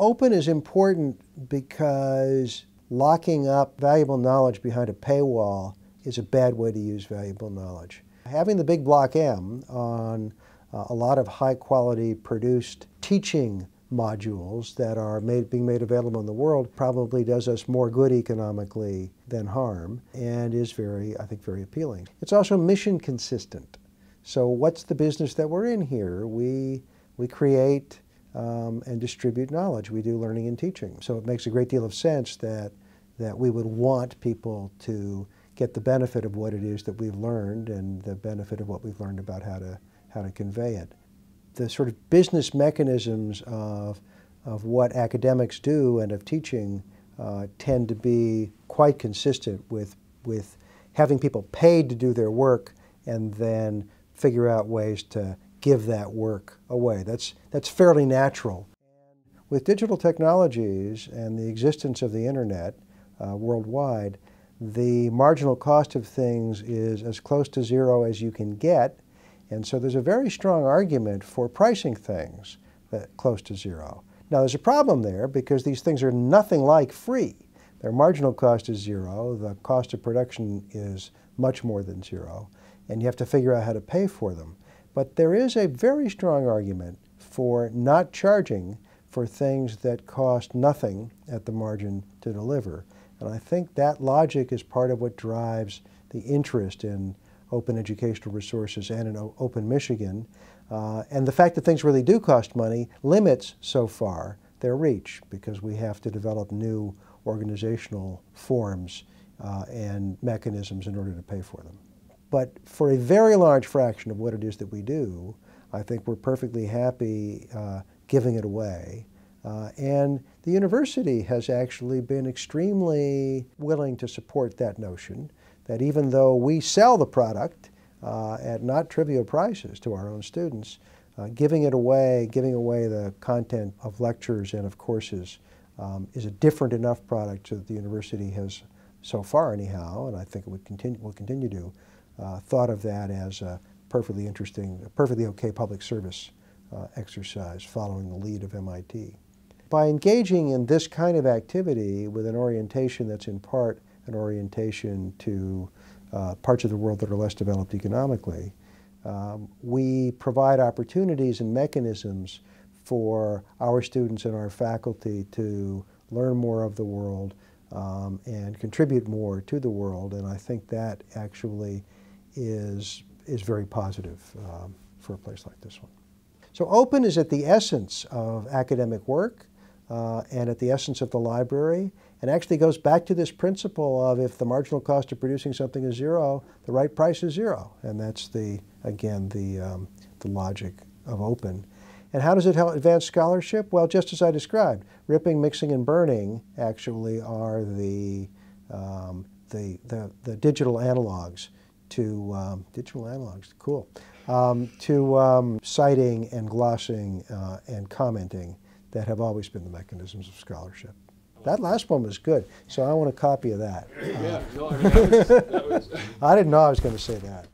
Open is important because locking up valuable knowledge behind a paywall is a bad way to use valuable knowledge. Having the Big Block M on a lot of high-quality produced teaching modules that are being made available in the world probably does us more good economically than harm, and is very, I think, very appealing. It's also mission consistent. So what's the business that we're in here? We create and distribute knowledge. We do learning and teaching. So it makes a great deal of sense that we would want people to get the benefit of what it is that we've learned and the benefit of what we've learned about how to convey it. The sort of business mechanisms of what academics do and of teaching tend to be quite consistent with having people paid to do their work and then figure out ways to give that work away. That's fairly natural. With digital technologies and the existence of the internet worldwide, the marginal cost of things is as close to zero as you can get, and so there's a very strong argument for pricing things close to zero. Now there's a problem there because these things are nothing like free. Their marginal cost is zero, the cost of production is much more than zero, and you have to figure out how to pay for them. But there is a very strong argument for not charging for things that cost nothing at the margin to deliver. And I think that logic is part of what drives the interest in open educational resources and in Open Michigan. And the fact that things really do cost money limits, so far, their reach, because we have to develop new organizational forms and mechanisms in order to pay for them. But for a very large fraction of what it is that we do, I think we're perfectly happy giving it away. And the university has actually been extremely willing to support that notion that even though we sell the product at not trivial prices to our own students, giving away the content of lectures and of courses is a different enough product so that the university has, so far anyhow, and I think it will continue to, thought of that as a perfectly interesting, perfectly okay public service exercise following the lead of MIT. By engaging in this kind of activity with an orientation that's in part an orientation to parts of the world that are less developed economically, we provide opportunities and mechanisms for our students and our faculty to learn more of the world and contribute more to the world, and I think that actually is very positive for a place like this one. So open is at the essence of academic work and at the essence of the library, and actually goes back to this principle of if the marginal cost of producing something is zero, the right price is zero. And that's again the logic of open. And how does it help advance scholarship? Well, just as I described, ripping, mixing, and burning actually are the digital analogs to citing and glossing and commenting that have always been the mechanisms of scholarship. That last one was good, so I want a copy of that. Yeah, no, I mean, that was I didn't know I was going to say that.